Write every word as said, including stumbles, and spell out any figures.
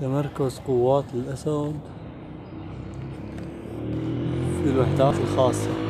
تمركز قوات الأسد في الوحدات الخاصة.